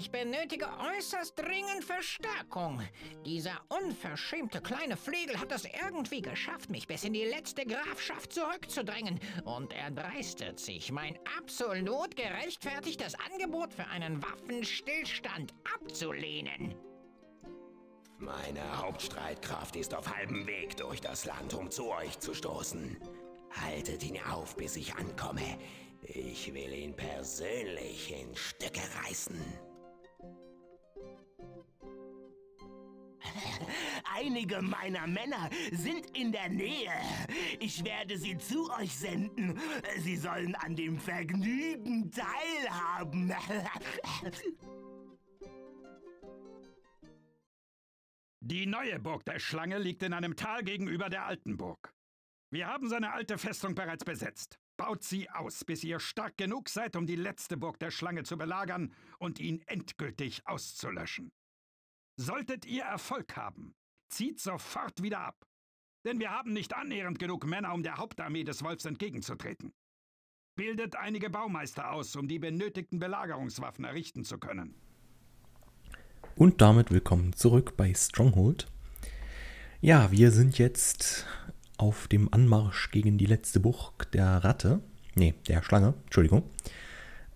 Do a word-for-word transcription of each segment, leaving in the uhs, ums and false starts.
Ich benötige äußerst dringend Verstärkung. Dieser unverschämte kleine Flegel hat es irgendwie geschafft, mich bis in die letzte Grafschaft zurückzudrängen. Und er dreistet sich, mein absolut gerechtfertigtes Angebot für einen Waffenstillstand abzulehnen. Meine Hauptstreitkraft ist auf halbem Weg durch das Land, um zu euch zu stoßen. Haltet ihn auf, bis ich ankomme. Ich will ihn persönlich in Stücke reißen. Einige meiner Männer sind in der Nähe. Ich werde sie zu euch senden. Sie sollen an dem Vergnügen teilhaben. Die neue Burg der Schlange liegt in einem Tal gegenüber der alten Burg. Wir haben seine alte Festung bereits besetzt. Baut sie aus, bis ihr stark genug seid, um die letzte Burg der Schlange zu belagern und ihn endgültig auszulöschen. Solltet ihr Erfolg haben, zieht sofort wieder ab, denn wir haben nicht annähernd genug Männer, um der Hauptarmee des Wolfs entgegenzutreten. Bildet einige Baumeister aus, um die benötigten Belagerungswaffen errichten zu können. Und damit willkommen zurück bei Stronghold. Ja, wir sind jetzt auf dem Anmarsch gegen die letzte Burg der Ratte. Ne, der Schlange, Entschuldigung.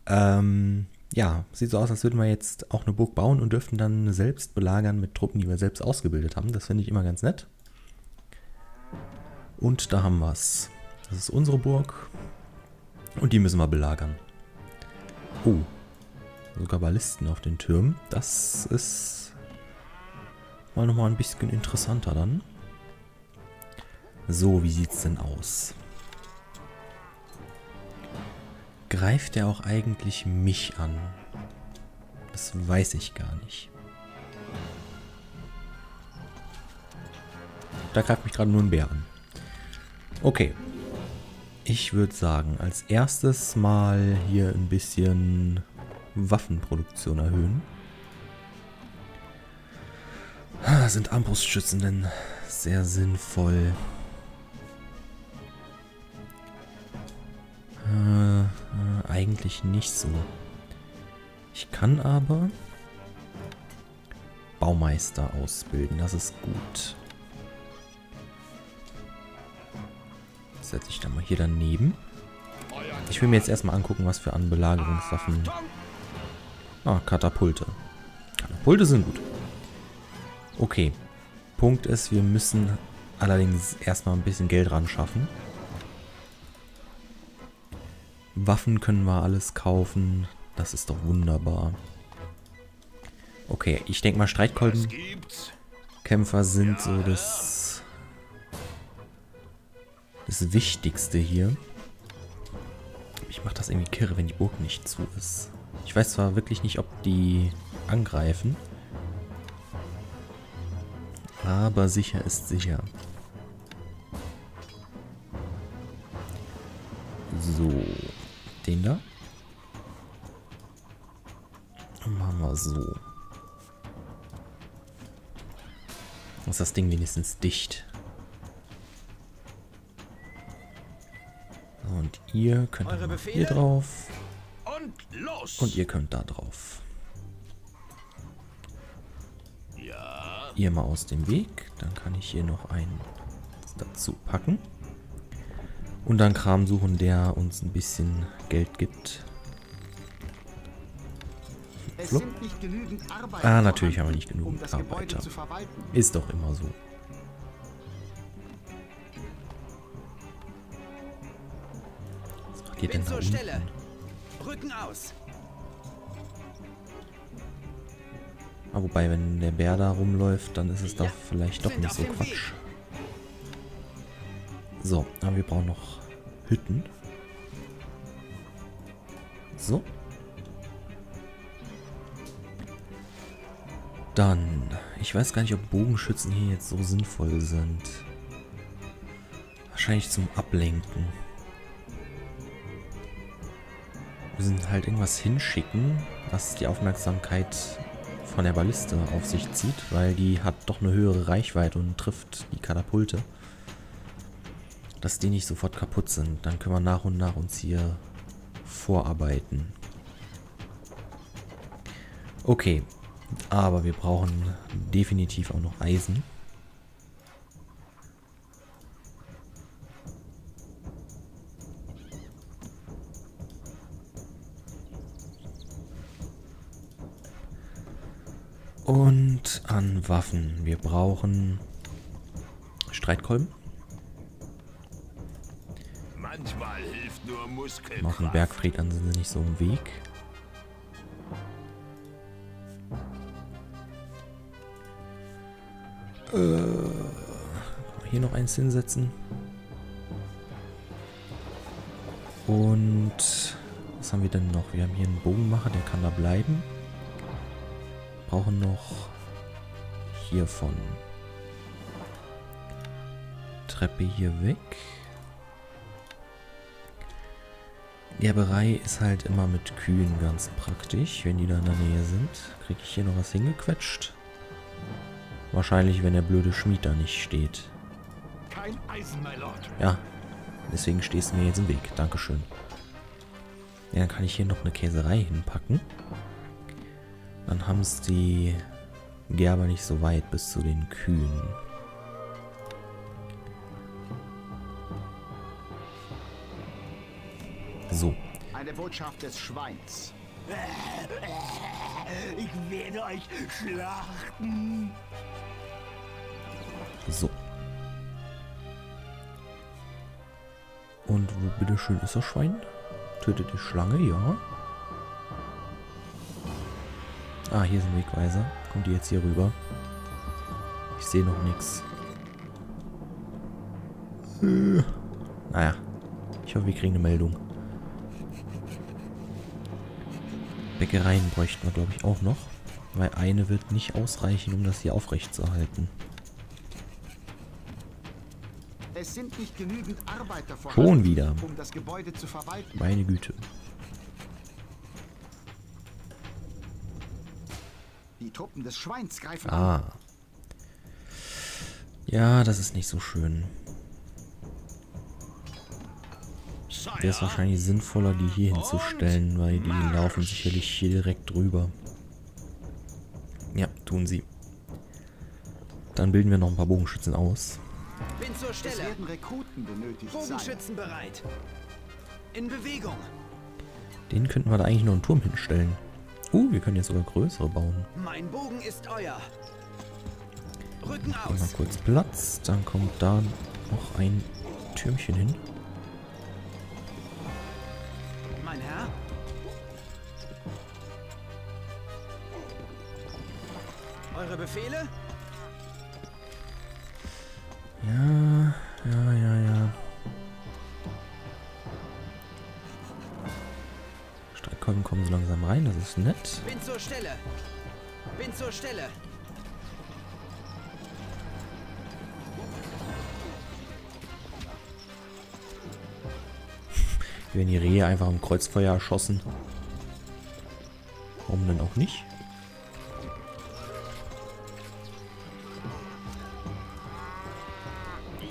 Ähm, ja, sieht so aus, als würden wir jetzt auch eine Burg bauen und dürften dann selbst belagern mit Truppen, die wir selbst ausgebildet haben. Das finde ich immer ganz nett. Und da haben wir es. Das ist unsere Burg. Und die müssen wir belagern. Oh. Sogar Ballisten auf den Türmen. Das ist mal nochmal ein bisschen interessanter dann. So, wie sieht's denn aus? Greift er auch eigentlich mich an? Das weiß ich gar nicht. Da greift mich gerade nur ein Bär an. Okay. Ich würde sagen, als erstes mal hier ein bisschen Waffenproduktion erhöhen. Ah, sind Armbrustschützen denn sehr sinnvoll? Äh, äh, eigentlich nicht so. Ich kann aber Baumeister ausbilden, das ist gut. Das setze ich dann mal hier daneben. Ich will mir jetzt erstmal angucken, was für an Belagerungswaffen. Ah, Katapulte. Katapulte sind gut. Okay. Punkt ist, wir müssen allerdings erstmal ein bisschen Geld ran schaffen. Waffen können wir alles kaufen. Das ist doch wunderbar. Okay, ich denke mal, Streitkolbenkämpfer sind so das, das Wichtigste hier. Ich mache das irgendwie kirre, wenn die Burg nicht zu ist. Ich weiß zwar wirklich nicht, ob die angreifen, aber sicher ist sicher. So, den da. Machen wir so. Ist das Ding wenigstens dicht? Und ihr könnt hier drauf. Los. Und ihr könnt da drauf. Ja. Ihr mal aus dem Weg. Dann kann ich hier noch einen dazu packen. Und dann Kram suchen, der uns ein bisschen Geld gibt. Es sind nicht genügend Arbeiter. Ah, natürlich haben wir nicht genügend um das Arbeiter. Zu Ist doch immer so. Was macht ihr denn da unten? Rücken aus. Ah, wobei, wenn der Bär da rumläuft, dann ist es ja, doch vielleicht doch nicht so Quatsch. So, aber wir brauchen noch Hütten. So. Dann, ich weiß gar nicht, ob Bogenschützen hier jetzt so sinnvoll sind. Wahrscheinlich zum Ablenken. Wir müssen halt irgendwas hinschicken, was die Aufmerksamkeit von der Balliste auf sich zieht, weil die hat doch eine höhere Reichweite und trifft die Katapulte. Dass die nicht sofort kaputt sind. Dann können wir nach und nach uns hier vorarbeiten. Okay, aber wir brauchen definitiv auch noch Eisen. Und an Waffen. Wir brauchen Streitkolben. Manchmal hilft nur Muskelkraft. Machen Bergfried, dann sind sie nicht so im Weg. Äh, hier noch eins hinsetzen. Und was haben wir denn noch? Wir haben hier einen Bogenmacher, der kann da bleiben. Wir brauchen noch hiervon. Treppe hier weg. Gerberei ist halt immer mit Kühen ganz praktisch. Wenn die da in der Nähe sind, kriege ich hier noch was hingequetscht. Wahrscheinlich, wenn der blöde Schmied da nicht steht. Kein Eisen, my Lord. Ja, deswegen stehst du mir jetzt im Weg. Dankeschön. Ja, dann kann ich hier noch eine Käserei hinpacken. Dann haben es die Gerber nicht so weit bis zu den Kühen. So. Eine Botschaft des Schweins. Ich werde euch schlachten. So. Und wo bitteschön ist das Schwein? Tötet die Schlange, ja. Ah, hier ist ein Wegweiser. Kommt ihr jetzt hier rüber? Ich sehe noch nichts. Äh. Naja. Ich hoffe, wir kriegen eine Meldung. Bäckereien bräuchten wir, glaube ich, auch noch. Weil eine wird nicht ausreichen, um das hier aufrechtzuerhalten. Es sind nicht genügend Arbeiter vorhanden. Schon wieder. Um das Gebäude zu verwalten. Meine Güte. Die Truppen des Schweins greifen. Ah. Ja, das ist nicht so schön. Wäre es wahrscheinlich sinnvoller, die hier hinzustellen, weil die laufen sicherlich hier direkt drüber. Ja, tun sie. Dann bilden wir noch ein paar Bogenschützen aus. Bin zur Stelle. Es werden Rekruten benötigt sein. Bogenschützen bereit. In Bewegung. Den könnten wir da eigentlich noch einen Turm hinstellen. Uh, wir können jetzt sogar größere bauen. Mein Bogen ist euer. Rücken aus. Mal kurz Platz, dann kommt da noch ein Türmchen hin. Mein Herr. Eure Befehle? Ja, ja, ja, ja. Kommen, kommen so langsam rein, das ist nett. Bin zur Stelle. Bin zur Stelle. Hier werden die Rehe einfach im Kreuzfeuer erschossen. Warum denn auch nicht?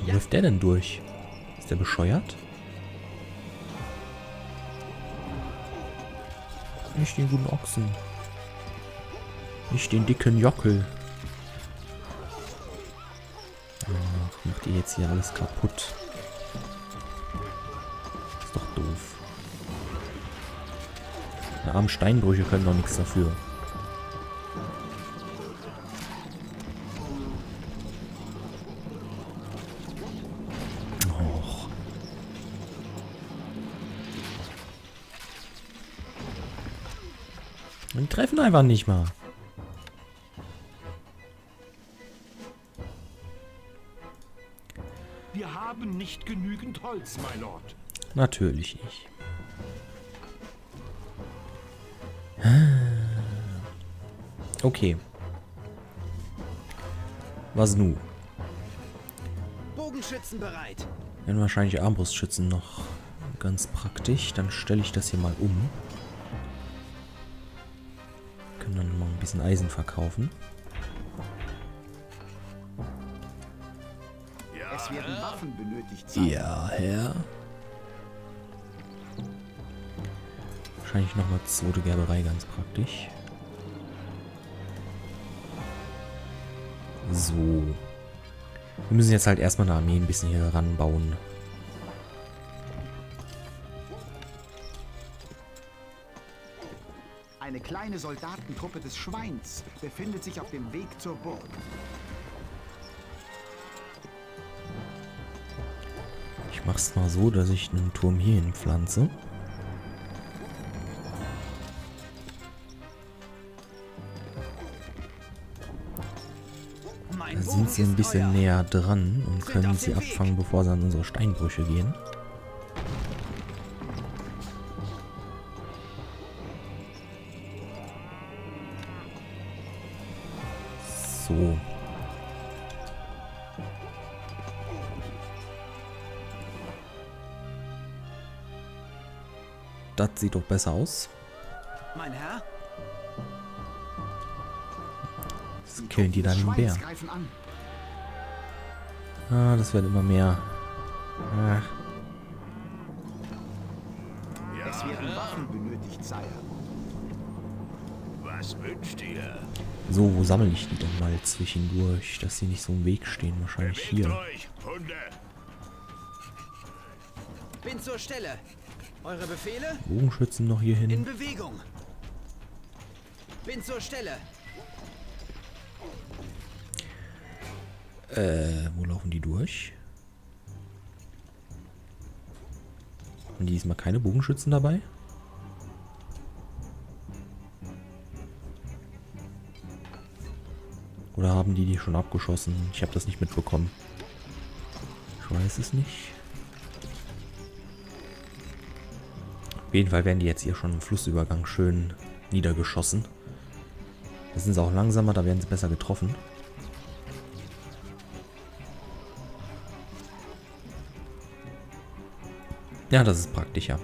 Wo ja. Läuft der denn durch? Ist der bescheuert? Nicht den guten Ochsen. Nicht den dicken Jockel. Ach, macht ihr jetzt hier alles kaputt. Ist doch doof. Die armen Steinbrüche können doch nichts dafür. Die treffen einfach nicht mal. Wir haben nicht genügend Holz, my Lord. Natürlich nicht. Okay. Was nun? Bogenschützen bereit. Dann wahrscheinlich Armbrustschützen noch ganz praktisch. Dann stelle ich das hier mal um. Dann mal ein bisschen Eisen verkaufen. Es werden Waffen benötigt sein. Ja, Herr. Wahrscheinlich nochmal zweite Gerberei ganz praktisch. So. Wir müssen jetzt halt erstmal eine Armee ein bisschen hier ranbauen. Eine kleine Soldatentruppe des Schweins befindet sich auf dem Weg zur Burg. Ich mach's mal so, dass ich einen Turm hier hin pflanze. Da sind sie ein bisschen näher dran und können sie abfangen, bevor sie an unsere Steinbrüche gehen. So. Das sieht doch besser aus. Mein Herr? Jetzt killen die dann den Bär. Ah, das werden immer mehr. Ah. Es werden Waffen benötigt, Sire. Was wünscht ihr? So, wo sammle ich die denn mal zwischendurch, dass sie nicht so im Weg stehen? Wahrscheinlich hier. Bin zur Stelle. Eure Befehle? Bogenschützen noch hier hin. In Bewegung. Bin zur Stelle. Äh, wo laufen die durch? Und diesmal keine Bogenschützen dabei? Oder haben die die schon abgeschossen? Ich habe das nicht mitbekommen. Ich weiß es nicht. Auf jeden Fall werden die jetzt hier schon im Flussübergang schön niedergeschossen. Da sind sie auch langsamer, da werden sie besser getroffen. Ja, das ist praktischer.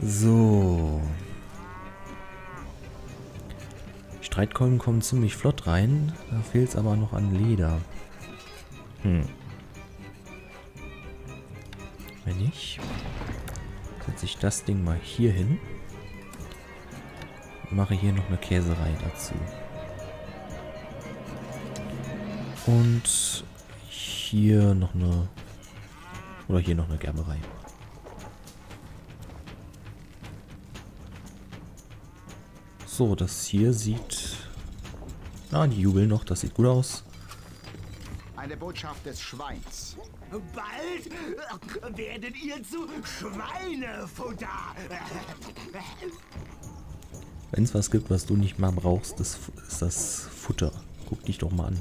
So. Streitkolben kommen ziemlich flott rein. Da fehlt es aber noch an Leder. Hm. Wenn nicht, setze ich das Ding mal hier hin. Mache hier noch eine Käserei dazu. Und hier noch eine... Oder hier noch eine Gerberei. So, das hier sieht... Ah, die jubeln noch, das sieht gut aus. Eine Botschaft des Schweins. Bald werdet ihr zu Schweinefutter. Wenn es was gibt, was du nicht mal brauchst, das ist das Futter. Guck dich doch mal an.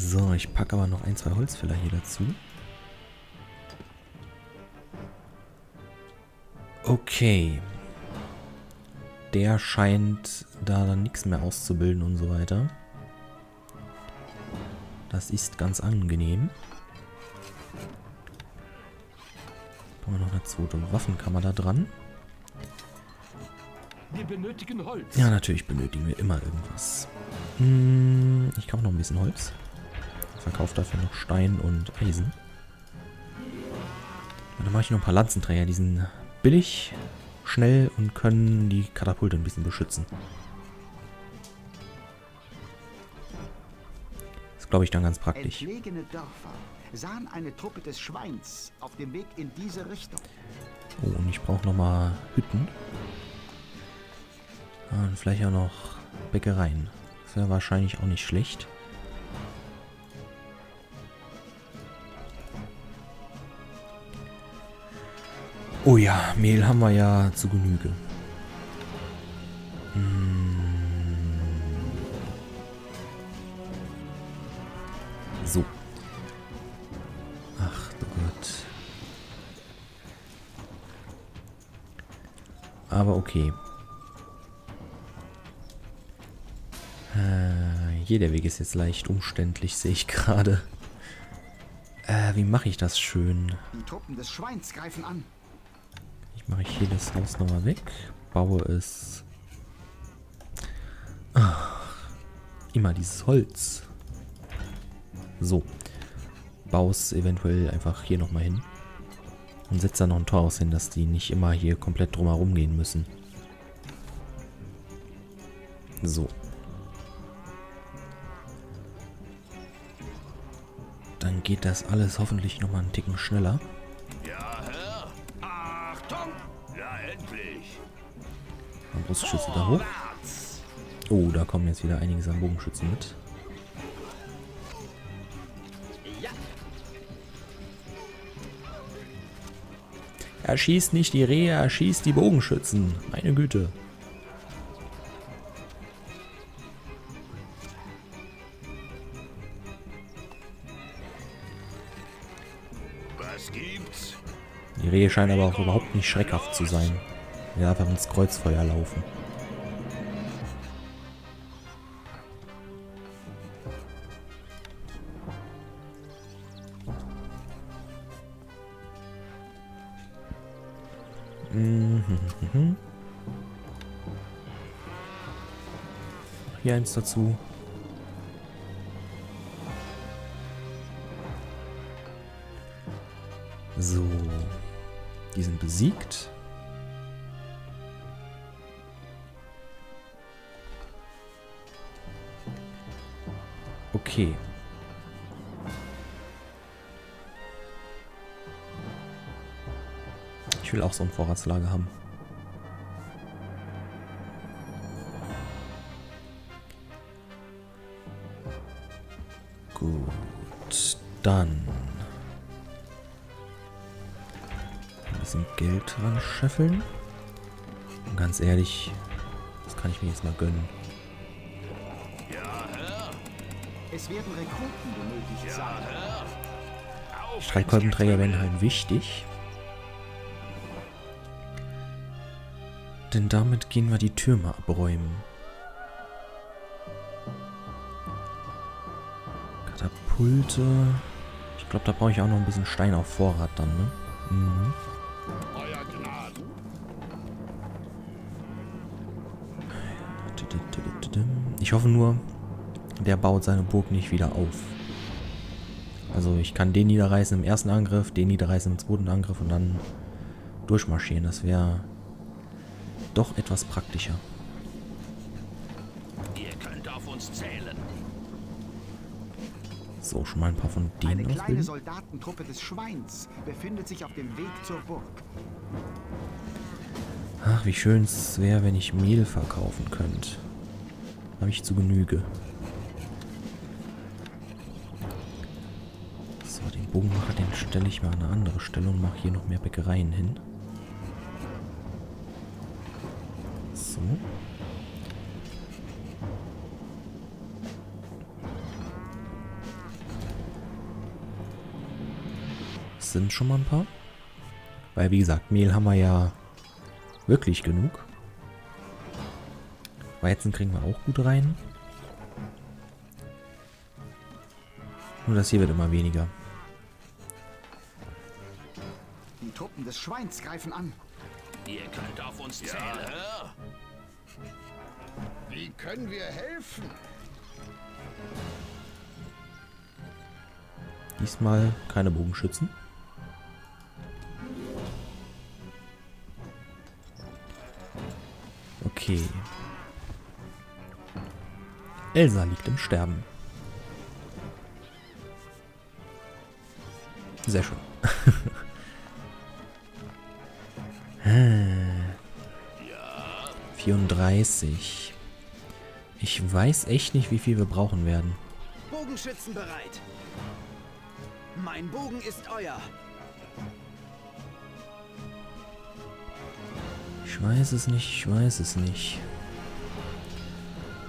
So, ich packe aber noch ein, zwei Holzfäller hier dazu. Okay. Der scheint da dann nichts mehr auszubilden und so weiter. Das ist ganz angenehm. Machen wir noch eine zweite Waffenkammer da dran. Wir benötigen Holz. Ja, natürlich benötigen wir immer irgendwas. Hm, ich kaufe noch ein bisschen Holz. Ich verkaufe dafür noch Stein und Eisen. Und dann mache ich noch ein paar Lanzenträger. Die sind billig, schnell und können die Katapulte ein bisschen beschützen. Das ist, glaube ich, dann ganz praktisch. Entlegene Dörfer sahen eine Truppe des Schweins auf dem Weg in diese Richtung. Oh, und ich brauche nochmal Hütten. Und vielleicht auch noch Bäckereien. Das wäre wahrscheinlich auch nicht schlecht. Oh ja, Mehl haben wir ja zu Genüge. Hm. So. Ach du Gott. Aber okay. Äh, jeder Weg ist jetzt leicht umständlich, sehe ich gerade. Äh, wie mache ich das schön? Die Truppen des Schweins greifen an. Mache ich hier das Haus nochmal weg. Baue es. Ach, immer dieses Holz. So. Baue es eventuell einfach hier nochmal hin. und setzt da noch ein Torhaus hin, dass die nicht immer hier komplett drumherum gehen müssen. So. Dann geht das alles hoffentlich nochmal einen Ticken schneller. Ja, Herr. Achtung! Ja, endlich! Ein Brustschütze da hoch. Oh, da kommen jetzt wieder einiges an Bogenschützen mit. Er schießt nicht die Rehe, er schießt die Bogenschützen. Meine Güte. Was gibt's? Die Rehe scheinen aber auch überhaupt nicht schreckhaft zu sein. Ja, wir haben ins Kreuzfeuer laufen. Hier eins dazu. So. Die sind besiegt. Okay. Ich will auch so ein Vorratslager haben. Gut, dann ein bisschen Geld dran scheffeln. Und ganz ehrlich, das kann ich mir jetzt mal gönnen. Ja, Herr. Es werden Rekruten benötigt sein. Ja, Herr. Streitkolbenträger werden halt wichtig. Denn damit gehen wir die Türme abräumen. Pulte. Ich glaube, da brauche ich auch noch ein bisschen Stein auf Vorrat dann, ne? Mhm. Ich hoffe nur, der baut seine Burg nicht wieder auf. Also ich kann den niederreißen im ersten Angriff, den niederreißen im zweiten Angriff und dann durchmarschieren. Das wäre doch etwas praktischer. Ihr könnt auf uns zählen. So, schon mal ein paar von denen ausbilden. Eine kleine Soldatentruppe des Schweins befindet sich auf dem Weg zur Burg. Ach, wie schön es wäre, wenn ich Mehl verkaufen könnte. Habe ich zu Genüge. So, den Bogenmacher, den stelle ich mal an eine andere Stelle und mache hier noch mehr Bäckereien hin. So. Sind schon mal ein paar. Weil, wie gesagt, Mehl haben wir ja wirklich genug. Weizen kriegen wir auch gut rein. Nur das hier wird immer weniger. Die Truppen des Schweins greifen an. Ihr könnt auf uns zählen. Ja. Wie können wir helfen? Diesmal keine Bogenschützen. Okay. Elsa liegt im Sterben. Sehr schön. vierunddreißig. Ich weiß echt nicht, wie viel wir brauchen werden. Bogenschützen bereit. Mein Bogen ist euer. Ich weiß es nicht, ich weiß es nicht.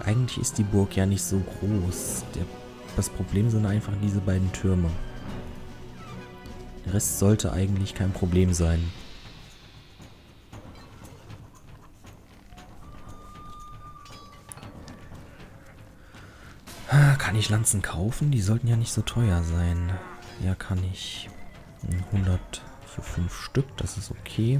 Eigentlich ist die Burg ja nicht so groß. Der, das Problem sind einfach diese beiden Türme. Der Rest sollte eigentlich kein Problem sein. Kann ich Lanzen kaufen? Die sollten ja nicht so teuer sein. Ja, kann ich. hundert für fünf Stück, das ist okay.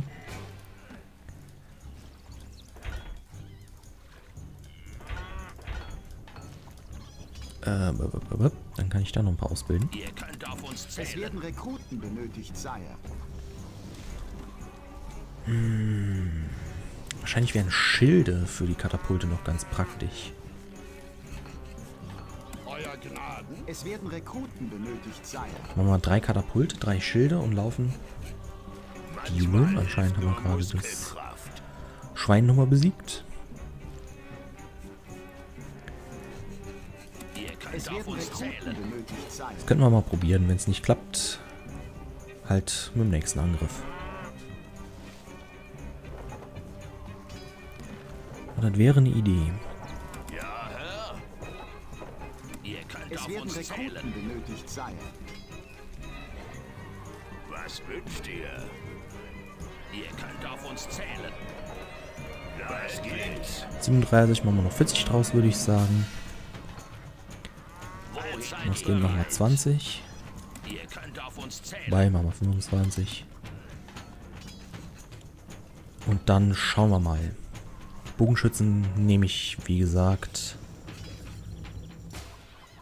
Dann kann ich da noch ein paar ausbilden. Es werden Rekruten benötigt, Sire. Hm. Wahrscheinlich wären Schilde für die Katapulte noch ganz praktisch. Euer Gnaden. Es werden Rekruten benötigt sein. Machen wir mal drei Katapulte, drei Schilde und laufen. Die Jungen, anscheinend haben wir gerade das Schwein nochmal besiegt. Das könnten wir mal probieren, wenn es nicht klappt. Halt mit dem nächsten Angriff. Und das wäre eine Idee. Ja, Herr. Ihr könnt es auf werden uns Rekruten zählen. Benötigt sein. Was wünscht ihr? Ihr könnt auf uns zählen. Was gibt's? siebenunddreißig machen wir noch vierzig draus, würde ich sagen. Jetzt gehen wir halt zwanzig. Bei machen wir fünfundzwanzig. Und dann schauen wir mal. Bogenschützen nehme ich, wie gesagt.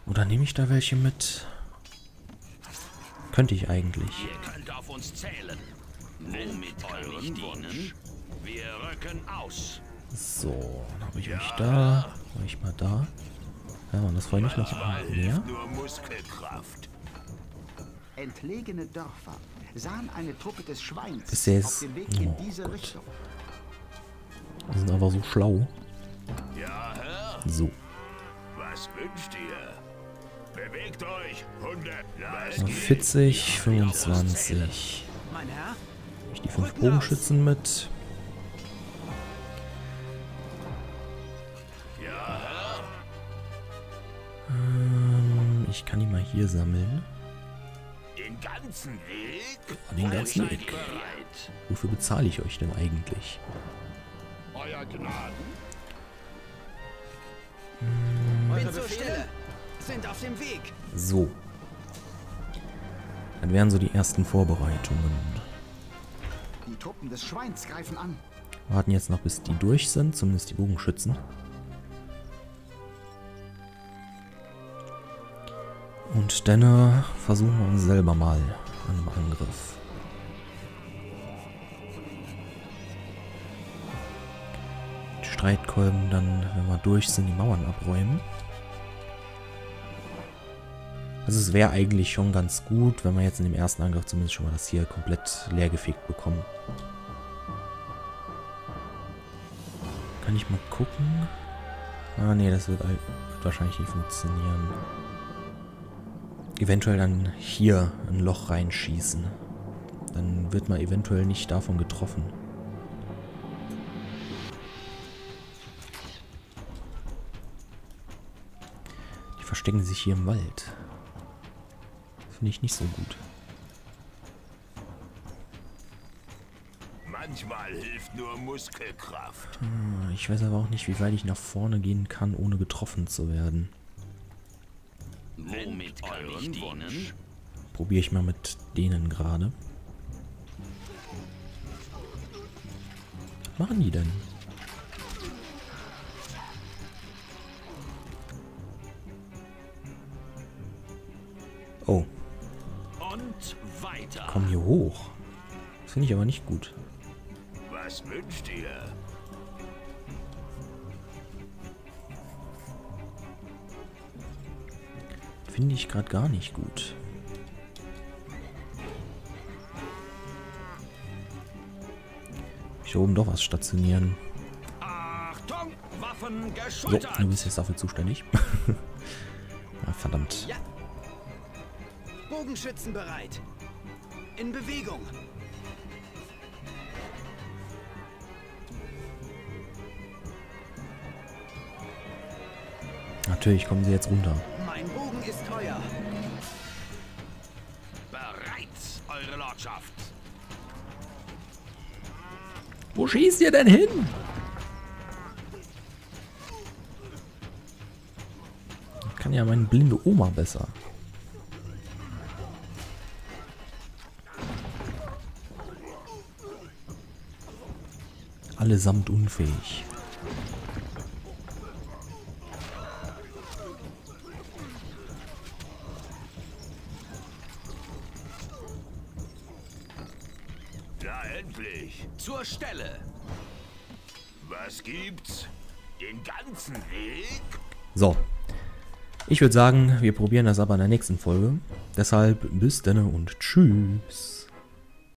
Oder nehme ich da welche mit? Könnte ich eigentlich. Ihr könnt auf uns zählen. Womit kann ich dienen? Wir rücken aus. So, dann habe ich mich da. Habe ich mal da. Ja, und das war nicht noch mehr. Entlegene Dörfer sahen eine Truppe des Schweins Bisher auf dem Weg in diese oh Richtung. Die sind einfach so schlau. Ja, Herr. So. Was wünscht ihr? Bewegt euch. hundert. vierzig, fünfundzwanzig. Mein Herr. Ich die fünf Bogenschützen mit. Ja, Herr. Ähm, ich kann die mal hier sammeln. Den ganzen Weg? An den ganzen Weg. Wofür bezahle ich euch denn eigentlich? Euer Gnaden. Hm. Bin zur Stelle. Sind auf dem Weg. So. Dann wären so die ersten Vorbereitungen. Die Truppen des Schweins greifen an. Warten jetzt noch, bis die durch sind, zumindest die Bogenschützen. Und dann versuchen wir uns selber mal an einem Angriff. Die Streitkolben dann, wenn wir durch sind, die Mauern abräumen. Also es wäre eigentlich schon ganz gut, wenn wir jetzt in dem ersten Angriff zumindest schon mal das hier komplett leergefegt bekommen. Kann ich mal gucken? Ah ne, das wird wahrscheinlich nicht funktionieren. Eventuell dann hier ein Loch reinschießen. Dann wird man eventuell nicht davon getroffen. Die verstecken sich hier im Wald. Das finde ich nicht so gut. Manchmal hilft nur Muskelkraft. Hm, ich weiß aber auch nicht, wie weit ich nach vorne gehen kann, ohne getroffen zu werden. Womit kann ich dienen? Probiere ich mal mit denen gerade. Was machen die denn? Oh. Und weiter. Komm hier hoch. Das finde ich aber nicht gut. Was wünscht ihr? Finde ich gerade gar nicht gut. Ich will oben doch was stationieren. Achtung, Waffen geschultert. So, du bist jetzt dafür zuständig. Ah, verdammt. Ja. Bogenschützen bereit. In Bewegung. Natürlich kommen sie jetzt runter. Mein Bogen ist teuer. Bereits, eure Lordschaft. Wo schießt ihr denn hin? Ich kann ja meine blinde Oma besser. Allesamt unfähig. Na endlich! Zur Stelle! Was gibt's? Den ganzen Weg? So. Ich würde sagen, wir probieren das aber in der nächsten Folge. Deshalb bis dann und tschüss.